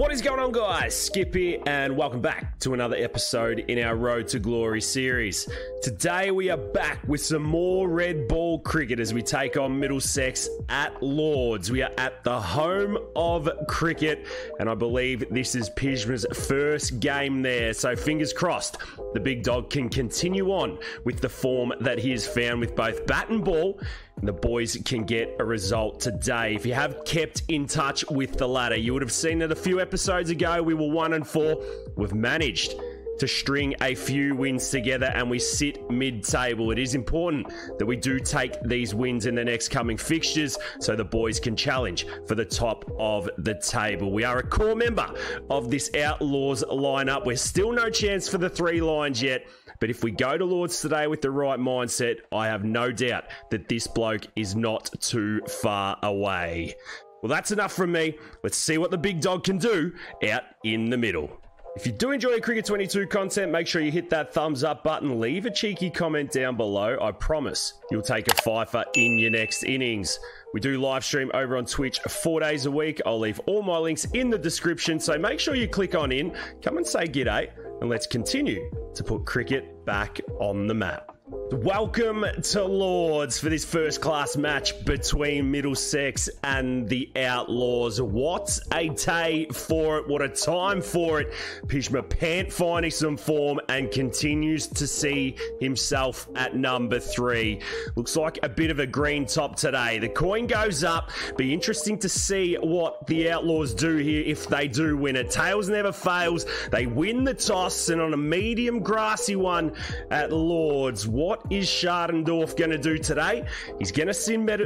What is going on, guys? Skippy, and welcome back to another episode in our Road to Glory series. Today we are back with some more red ball cricket as we take on Middlesex at Lord's. We are at the home of cricket, and I believe this is Pyjama's first game there, so fingers crossed the big dog can continue on with the form that he has found with both bat and ball. The boys can get a result today. If you have kept in touch with the ladder, you would have seen that a few episodes ago we were 1-4. We've managed to string a few wins together and we sit mid-table. It is important that we do take these wins in the next coming fixtures so the boys can challenge for the top of the table. We are a core member of this Outlaws lineup. We're still no chance for the three lines yet, but if we go to Lord's today with the right mindset, I have no doubt that this bloke is not too far away. Well, that's enough from me. Let's see what the big dog can do out in the middle. If you do enjoy Cricket22 content, make sure you hit that thumbs up button. Leave a cheeky comment down below. I promise you'll take a fifer in your next innings. We do live stream over on Twitch 4 days a week. I'll leave all my links in the description, so make sure you click on in, come and say g'day, and let's continue to put cricket back on the map. Welcome to Lord's for this first-class match between Middlesex and the Outlaws. What a day for it. What a time for it. Pyjama Pant finding some form and continues to see himself at number 3. Looks like a bit of a green top today. The coin goes up. Be interesting to see what the Outlaws do here if they do win it. Tails never fails. They win the toss, and on a medium grassy one at Lord's. What is Schadendorf going to do today? He's going to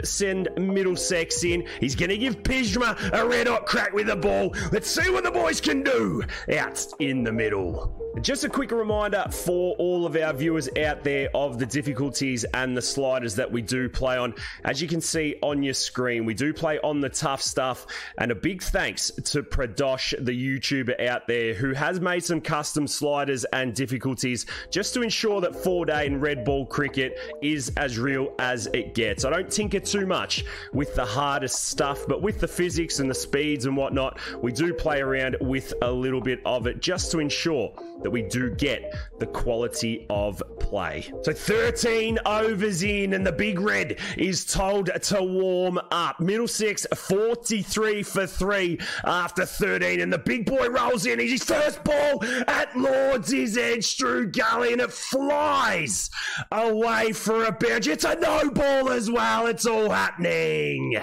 send Middlesex in. He's going to give Pyjama a red-hot crack with the ball. Let's see what the boys can do out in the middle. Just a quick reminder for all of our viewers out there of the difficulties and the sliders that we do play on. As you can see on your screen, we do play on the tough stuff. And a big thanks to Pradosh, the YouTuber out there, who has made some custom sliders and difficulties just to ensure that 4 day and red ball cricket is as real as it gets. I don't tinker too much with the hardest stuff, but with the physics and the speeds and whatnot, we do play around with a little bit of it just to ensure that we do get the quality of play. So 13 overs in, and the big red is told to warm up. Middlesex 43 for 3 after 13, and the big boy rolls in. His first ball at Lord's is edged through gully, and it flies away for a boundary. It's a no ball as well. It's all happening.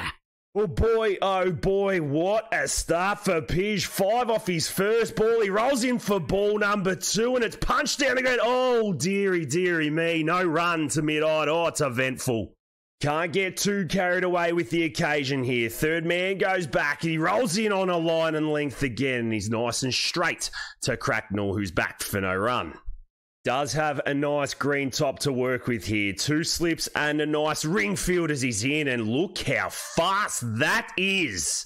Well, boy, oh boy, what a start for Pyj. 5 off his first ball. He rolls in for ball number 2, and it's punched down again. Oh, dearie, dearie me. No run to mid-eye. Oh, it's eventful. Can't get too carried away with the occasion here. Third man goes back. He rolls in on a line and length again, and he's nice and straight to Cracknell, who's backed for no run. Does have a nice green top to work with here. 2 slips and a nice ring field as he's in, and look how fast that is.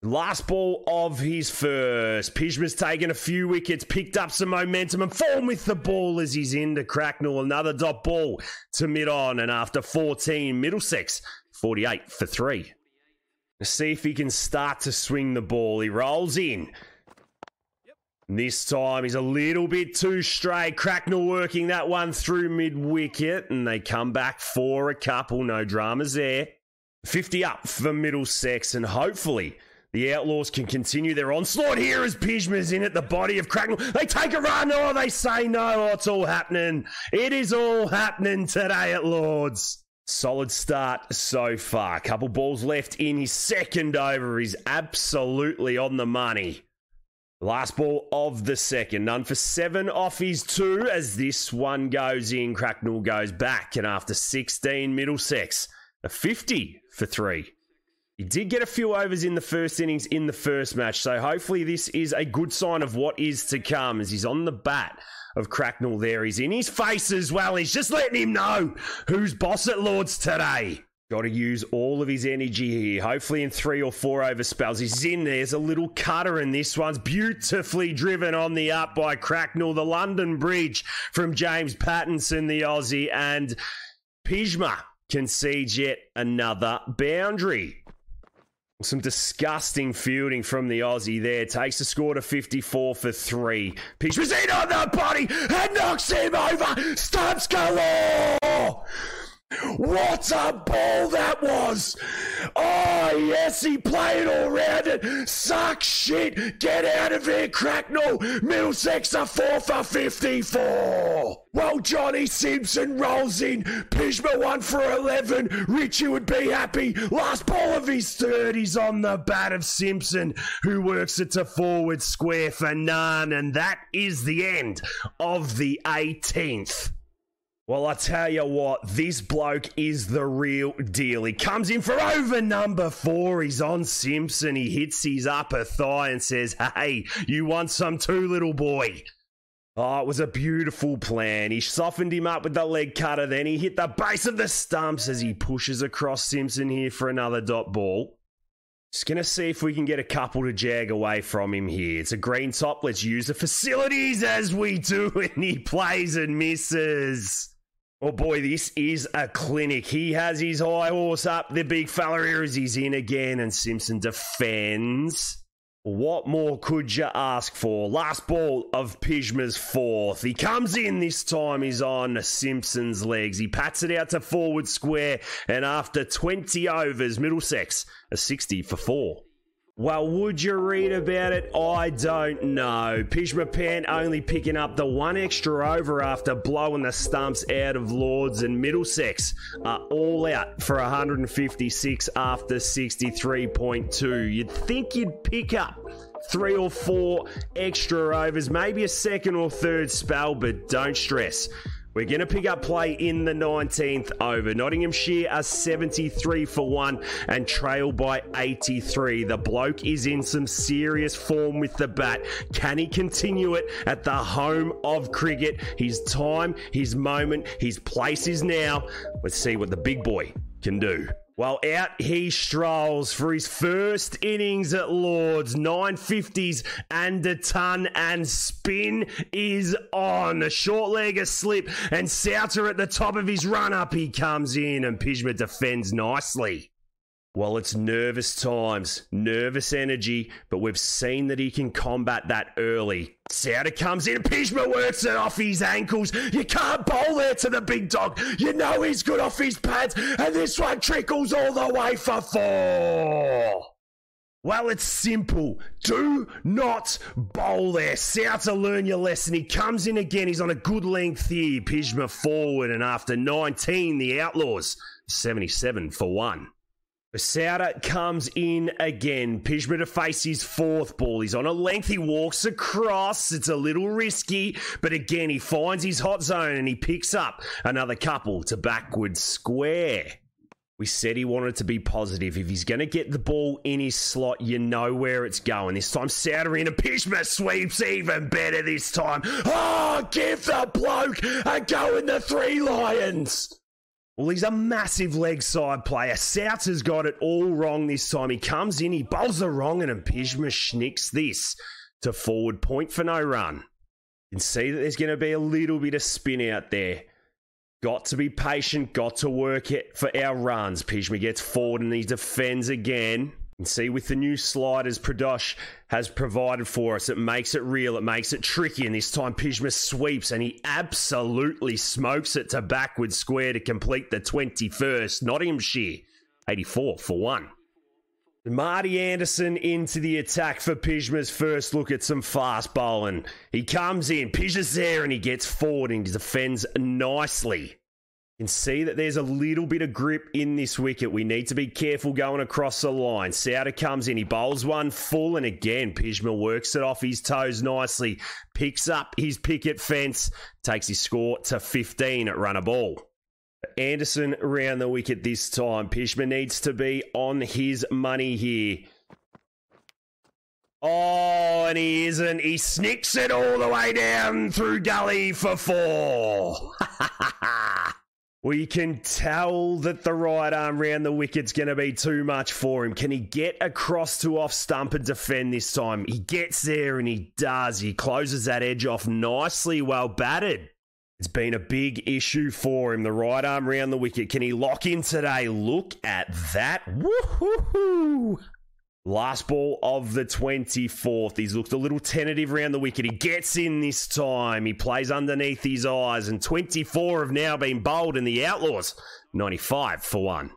Last ball of his first. Pyjama's taken a few wickets, picked up some momentum and form with the ball as he's in to Cracknell. Another dot ball to mid-on, and after 14, Middlesex 48 for 3. Let's see if he can start to swing the ball. He rolls in. This time he's a little bit too straight. Cracknell working that one through mid-wicket, and they come back for a couple. No dramas there. 50 up for Middlesex, and hopefully the Outlaws can continue their onslaught here as Pyjama's in at the body of Cracknell. They take a run. Oh, they say no. Oh, it's all happening. It is all happening today at Lord's. Solid start so far. Couple balls left in his second over. He's absolutely on the money. Last ball of the second. None for 7 off his 2 as this one goes in. Cracknell goes back, and after 16, Middlesex a 50 for 3. He did get a few overs in the first innings in the first match, so hopefully this is a good sign of what is to come as he's on the bat of Cracknell there. He's in his face as well. He's just letting him know who's boss at Lord's today. Got to use all of his energy here. Hopefully in 3 or 4 over spells. He's in there. There's a little cutter, and this one's beautifully driven on the up by Cracknell. The London Bridge from James Pattinson, the Aussie, and Pyjama concedes yet another boundary. Some disgusting fielding from the Aussie there. Takes the score to 54 for 3. Pitch was in on the body and knocks him over. Stumps galore. What a ball that was. Oh, yes, he played all round it. Suck shit. Get out of here, Cracknell. Middlesex are 4 for 54. Well, Johnny Simpson rolls in. Pyjama 1 for 11. Richie would be happy. Last ball of his 30s on the bat of Simpson, who works it to forward square for none. And that is the end of the 18th. Well, I tell you what, this bloke is the real deal. He comes in for over number 4. He's on Simpson. He hits his upper thigh and says, hey, you want some too, little boy? Oh, it was a beautiful plan. He softened him up with the leg cutter. Then he hit the base of the stumps as he pushes across Simpson here for another dot ball. Just going to see if we can get a couple to jag away from him here. It's a green top. Let's use the facilities as we do. And he plays and misses. Oh boy, this is a clinic. He has his high horse up. The big fella here as he's in again, and Simpson defends. What more could you ask for? Last ball of Pyjama's 4th. He comes in this time. He's on Simpson's legs. He pats it out to forward square, and after 20 overs, Middlesex a 60 for 4. Well, would you read about it? I don't know. Pyjama Pant only picking up the 1 extra over after blowing the stumps out of Lord's, and Middlesex are all out for 156 after 63.2. You'd think you'd pick up 3 or 4 extra overs, maybe a 2nd or 3rd spell, but don't stress. We're going to pick up play in the 19th over. Nottinghamshire are 73 for 1 and trail by 83. The bloke is in some serious form with the bat. Can he continue it at the home of cricket? His time, his moment, his place is now. Let's see what the big boy can do. Well, out he strolls for his first innings at Lord's. 950s and a ton, and spin is on. A short legger slip, and Souter at the top of his run-up. He comes in, and Pyjama defends nicely. Well, it's nervous times, nervous energy, but we've seen that he can combat that early. Souter comes in, Pyjama works it off his ankles. You can't bowl there to the big dog. You know he's good off his pads, and this one trickles all the way for 4. Well, it's simple. Do not bowl there. Souter, learn your lesson. He comes in again. He's on a good length here. Pyjama forward, and after 19, the Outlaws, 77 for 1. Souter comes in again. Pyjama to face his 4th ball. He's on a length. He walks across. It's a little risky, but again, he finds his hot zone and he picks up another couple to backward square. We said he wanted to be positive. If he's going to get the ball in his slot, you know where it's going. This time, Souter in, a Pyjama sweeps even better this time. Oh, give the bloke a go in the Three Lions. Well, he's a massive leg side player. Souter's got it all wrong this time. He comes in, he bowls the wrong, and Pyjama schnicks this to forward point for no run. You can see that there's going to be a little bit of spin out there. Got to be patient, got to work it for our runs. Pyjama gets forward and he defends again. And see, with the new sliders Pradosh has provided for us, it makes it real, it makes it tricky, and this time Pyjama sweeps and he absolutely smokes it to backward square to complete the 21st. Nottinghamshire, 84 for 1. Marty Anderson into the attack for Pyjama's first look at some fast bowling. He comes in, Pyjama's there, and he gets forward and defends nicely. You can see that there's a little bit of grip in this wicket. We need to be careful going across the line. Souter comes in. He bowls one full, and again, Pyjama works it off his toes nicely. Picks up his picket fence. Takes his score to 15 at run a ball. Anderson round the wicket this time. Pyjama needs to be on his money here. Oh, and he isn't. He snicks it all the way down through gully for 4. We can tell that the right arm round the wicket's going to be too much for him. Can he get across to off stump and defend this time? He gets there, and he does. He closes that edge off nicely, well batted. It's been a big issue for him, the right arm round the wicket. Can he lock in today? Look at that. Woohoo! Last ball of the 24th. He's looked a little tentative around the wicket. He gets in this time. He plays underneath his eyes. And 24 have now been bowled in the Outlaws. 95 for one.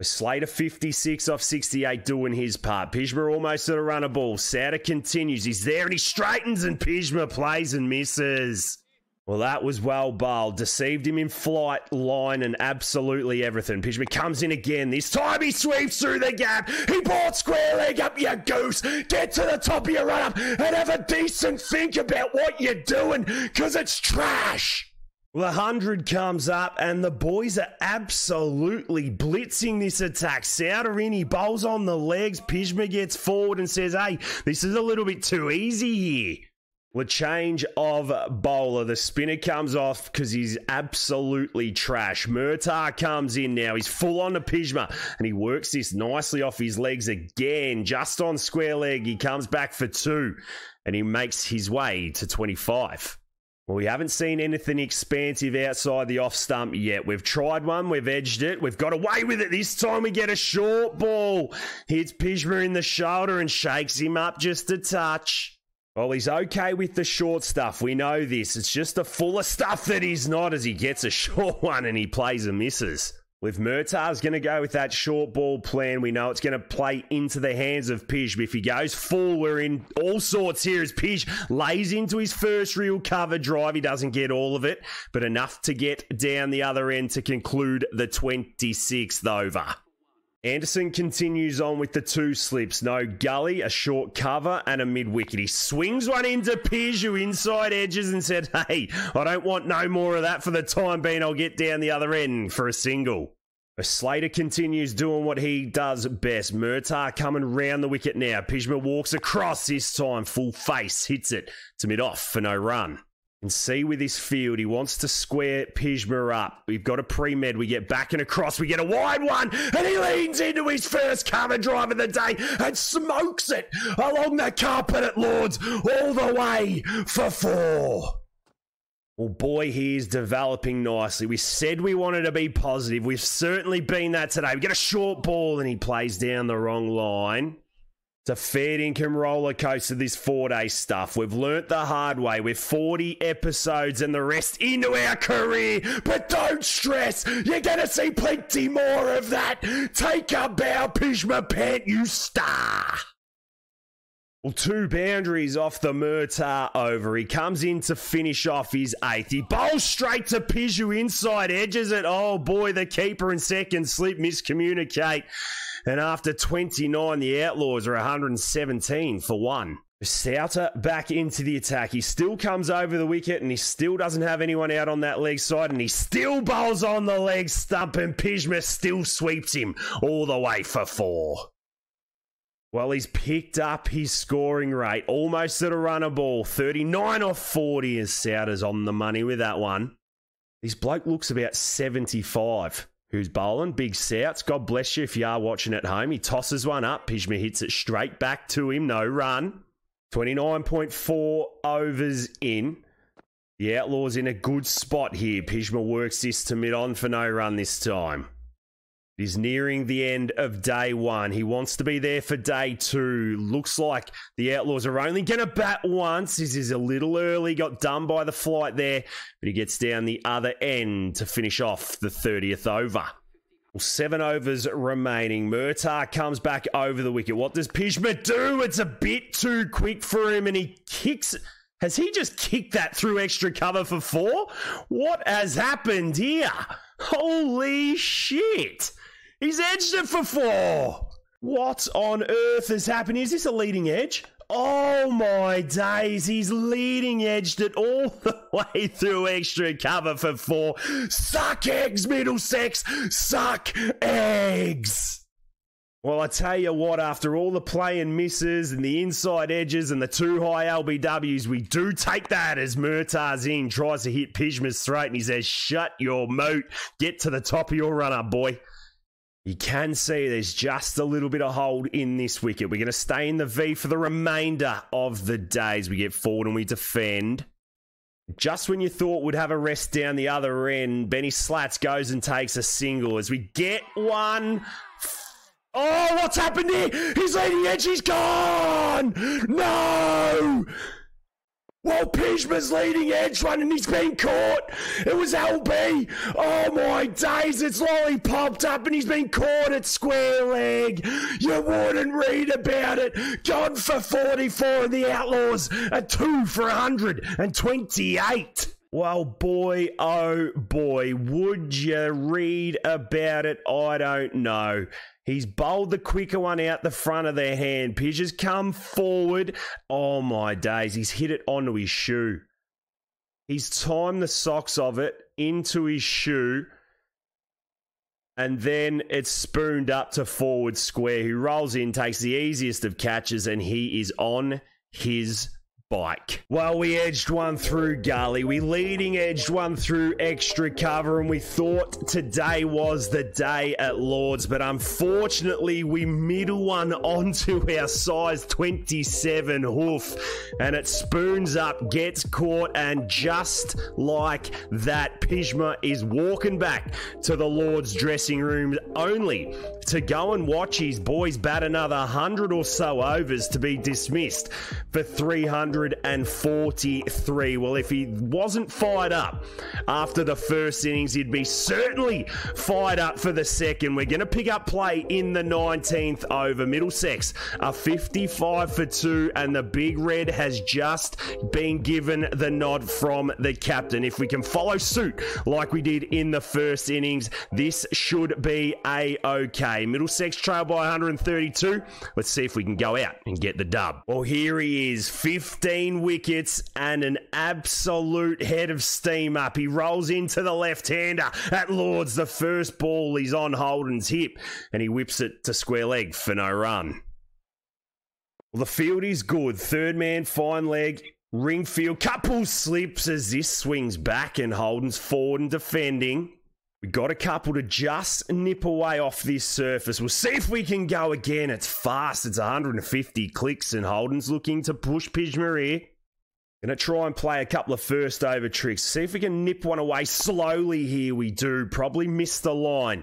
Slater 56 off 68 doing his part. Pyjama almost at a runner ball. Souter continues. He's there and he straightens and Pyjama plays and misses. Well, that was well bowled. Deceived him in flight, line, and absolutely everything. Pyjama comes in again. This time he sweeps through the gap. He brought square leg up, you goose. Get to the top of your run-up and have a decent think about what you're doing, because it's trash. Well, 100 comes up, and the boys are absolutely blitzing this attack. Souter in, he bowls on the legs. Pyjama gets forward and says, hey, this is a little bit too easy here. The change of bowler. The spinner comes off because he's absolutely trash. Murtagh comes in now. He's full on to Pyjama, and he works this nicely off his legs again. Just on square leg, he comes back for two, and he makes his way to 25. Well, we haven't seen anything expansive outside the off stump yet. We've tried one. We've edged it. We've got away with it. This time we get a short ball. Hits Pyjama in the shoulder and shakes him up just a touch. Well, he's okay with the short stuff. We know this. It's just the fuller stuff that he's not, as he gets a short one and he plays and misses. With Murtagh's going to go with that short ball plan. We know it's going to play into the hands of Pyjama. If he goes full, we're in all sorts here as Pyjama lays into his first real cover drive. He doesn't get all of it, but enough to get down the other end to conclude the 26th over. Anderson continues on with the two slips. No gully, a short cover, and a mid-wicket. He swings one into Piers, who inside edges and said, hey, I don't want no more of that for the time being. I'll get down the other end for a single. Slater continues doing what he does best. Murtagh coming round the wicket now. Pyjama walks across this time. Full face, hits it to mid-off for no run. And see with this field, he wants to square Pyjama up. We've got a pre-med. We get back and across. We get a wide one, and he leans into his first cover drive of the day and smokes it along the carpet at Lord's all the way for four. Well, boy, he is developing nicely. We said we wanted to be positive. We've certainly been that today. We get a short ball, and he plays down the wrong line. It's a fair income roller coaster, this four-day stuff. We've learnt the hard way. We're 40 episodes and the rest into our career. But don't stress. You're going to see plenty more of that. Take a bow, Pyjama Pant, you star. Well, two boundaries off the Murtagh over. He comes in to finish off his eighth. He bowls straight to Pyjama, inside edges it. Oh, boy, the keeper and second slip miscommunicate. And after 29, the Outlaws are 117 for one. Souter back into the attack. He still comes over the wicket, and he still doesn't have anyone out on that leg side, and he still bowls on the leg stump, and Pyjama still sweeps him all the way for four. Well, he's picked up his scoring rate, almost at a runner ball, 39 off 40, as Souter's on the money with that one. This bloke looks about 75. Who's bowling? Big Souts. God bless you if you are watching at home. He tosses one up. Pyjama hits it straight back to him. No run. 29.4 overs in. The Outlaws in a good spot here. Pyjama works this to mid-on for no run this time. He's nearing the end of day one. He wants to be there for day two. Looks like the Outlaws are only going to bat once. This is a little early. Got done by the flight there. But he gets down the other end to finish off the 30th over. Well, 7 overs remaining. Murtagh comes back over the wicket. What does Pyjama do? It's a bit too quick for him. And he kicks. Has he just kicked that through extra cover for four? What has happened here? Holy shit. He's edged it for four. What on earth has happened? Is this a leading edge? Oh, my days. He's leading edged it all the way through extra cover for four. Suck eggs, Middlesex. Suck eggs. Well, I tell you what, after all the play and misses and the inside edges and the two high LBWs, we do take that as Murtagh's in, tries to hit Pyjama's throat, and he says, shut your moat. Get to the top of your run-up, boy. You can see there's just a little bit of hold in this wicket. We're going to stay in the V for the remainder of the days. We get forward and we defend. Just when you thought we'd have a rest down the other end, Benny Slats goes and takes a single. As we get one Oh, what's happened here? He's leading edge, he's gone! No! Well, Pijma's leading edge run and he's been caught. It was LB. Oh my days, it's Lolly popped up and he's been caught at square leg. You wouldn't read about it. Gone for 44 in the Outlaws, a 2 for 128. Well, boy, oh boy, would you read about it? I don't know. He's bowled the quicker one out the front of their hand. Pidge has come forward. Oh, my days. He's hit it onto his shoe. He's timed the socks of it into his shoe. And then it's spooned up to forward square, who rolls in, takes the easiest of catches, and he is on his bike. Well, we edged one through Gully. We leading edged one through extra cover, and we thought today was the day at Lord's, but unfortunately we middle one onto our size 27 hoof, and it spoons up, gets caught, and just like that, Pyjama is walking back to the Lord's dressing room only to go and watch his boys bat another 100 or so overs to be dismissed for 343. Well, if he wasn't fired up after the first innings, he'd be certainly fired up for the second. We're going to pick up play in the 19th over. Middlesex a 55 for 2, and the Big Red has just been given the nod from the captain. If we can follow suit like we did in the first innings, this should be a-okay. Middlesex trail by 132. Let's see if we can go out and get the dub. Well, here he is, 15 wickets and an absolute head of steam up. He rolls into the left-hander at Lord's. The first ball he's on Holden's hip, and he whips it to square leg for no run. Well, the field is good. Third man, fine leg. Ring field, couple slips as this swings back, and Holden's forward and defending. We got a couple to just nip away off this surface. We'll see if we can go again. It's fast. It's 150 clicks, and Holden's looking to push Pyjama here. Going to try and play a couple of first over tricks. See if we can nip one away slowly here. We do. Probably miss the line.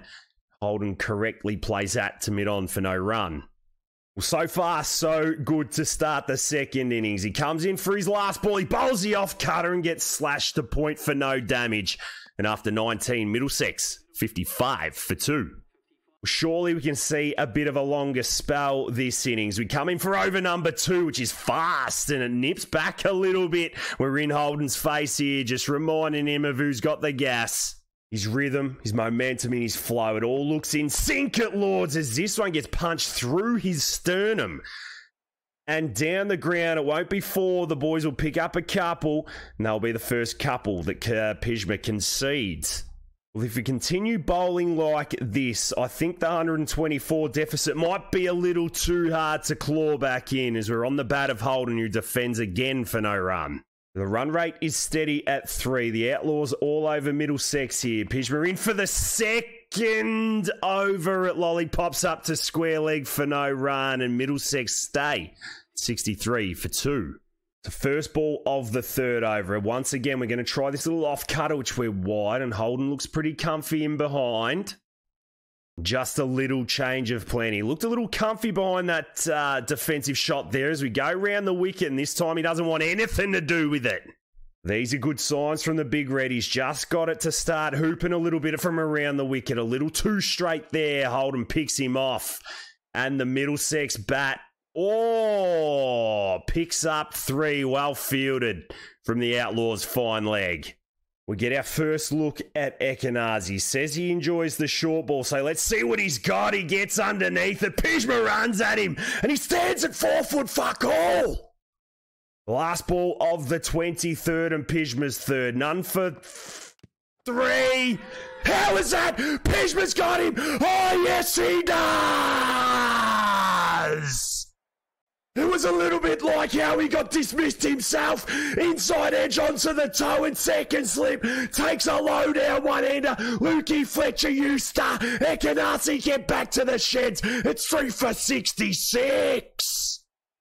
Holden correctly plays that to mid-on for no run. Well, so far, so good to start the second innings. He comes in for his last ball. He bowls the off-cutter and gets slashed to point for no damage. And after 19, Middlesex, 55 for 2. Surely we can see a bit of a longer spell this innings. We come in for over number 2, which is fast, and it nips back a little bit. We're in Holden's face here, just reminding him of who's got the gas. His rhythm, his momentum, and his flow, it all looks in sync at Lord's as this one gets punched through his sternum. And down the ground, it won't be four. The boys will pick up a couple, and they'll be the first couple that Pyjama concedes. Well, if we continue bowling like this, I think the 124 deficit might be a little too hard to claw back in, as we're on the bat of Holden, who defends again for no run. The run rate is steady at 3. The Outlaws all over Middlesex here. Pyjama in for the second over at Lolly, pops up to square leg for no run, and Middlesex stay 63 for 2. The first ball of the third over. Once again, we're going to try this little off cutter, which we're wide, and Holden looks pretty comfy in behind. Just a little change of plan. He looked a little comfy behind that defensive shot there as we go round the wicket, and this time he doesn't want anything to do with it. These are good signs from the Big Red. He's just got it to start hooping a little bit from around the wicket. A little too straight there. Holden picks him off. And the Middlesex bat, oh, picks up 3. Well fielded from the Outlaws' fine leg. We get our first look at Ekenazi. Says he enjoys the short ball, so let's see what he's got. He gets underneath it. Pyjama runs at him, and he stands at 4 foot fuck all. Last ball of the 23rd and Pyjama's third. None for 3. How is that? Pyjama's got him. Oh, yes, he does. It was a little bit like how he got dismissed himself. Inside edge onto the toe and second slip. Takes a low down one-hander. Lukey, Fletcher, Eustace. Ekenazi get back to the sheds. It's 3 for 66.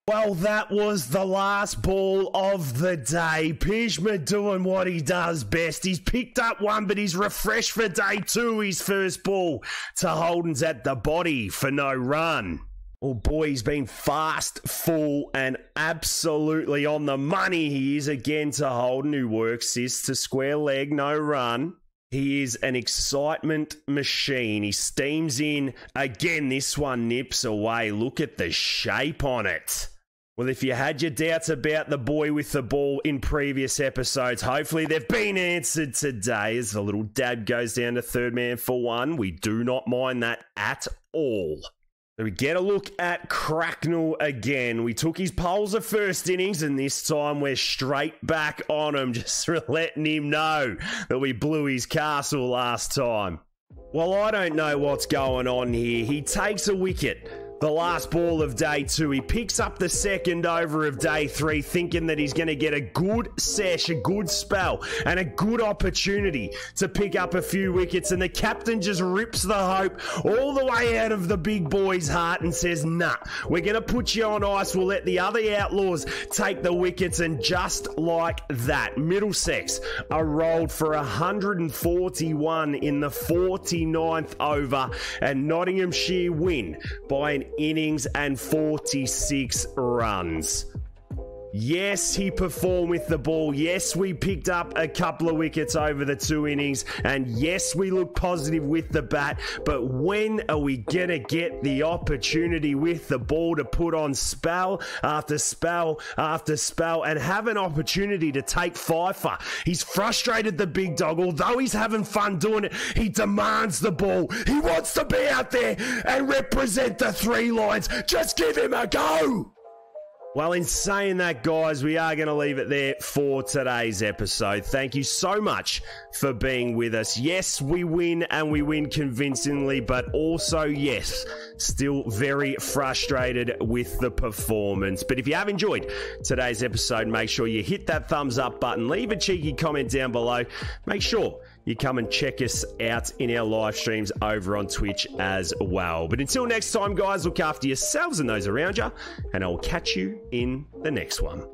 Well, that was the last ball of the day. Pyjama doing what he does best. He's picked up one, but he's refreshed for day two. His first ball to Holden's at the body for no run. Oh boy, he's been fast, full, and absolutely on the money. He is again to Holden, who works this to square leg, no run. He is an excitement machine. He steams in. Again, this one nips away. Look at the shape on it. Well, if you had your doubts about the boy with the ball in previous episodes, hopefully they've been answered today as the little dab goes down to third man for one. We do not mind that at all. So we get a look at Cracknell again. We took his poles of first innings, and this time we're straight back on him, just letting him know that we blew his castle last time. Well, I don't know what's going on here. He takes a wicket. The last ball of day two, he picks up the second over of day three, thinking that he's going to get a good sesh, a good spell, and a good opportunity to pick up a few wickets. And the captain just rips the hope all the way out of the big boy's heart and says, nah, we're going to put you on ice. We'll let the other Outlaws take the wickets. And just like that, Middlesex are rolled for 141 in the 49th over, and Nottinghamshire win by an innings and 46 runs. Yes, he performed with the ball. Yes, we picked up a couple of wickets over the two innings. And yes, we look positive with the bat. But when are we going to get the opportunity with the ball to put on spell after spell after spell and have an opportunity to take Pfeiffer? He's frustrated the big dog. Although he's having fun doing it, he demands the ball. He wants to be out there and represent the three lines. Just give him a go. Well, in saying that, guys, we are going to leave it there for today's episode. Thank you so much for being with us. Yes, we win, and we win convincingly, but also, yes, still very frustrated with the performance. But if you have enjoyed today's episode, make sure you hit that thumbs up button. Leave a cheeky comment down below. Make sure you come and check us out in our live streams over on Twitch as well. But until next time, guys, look after yourselves and those around you, and I will catch you in the next one.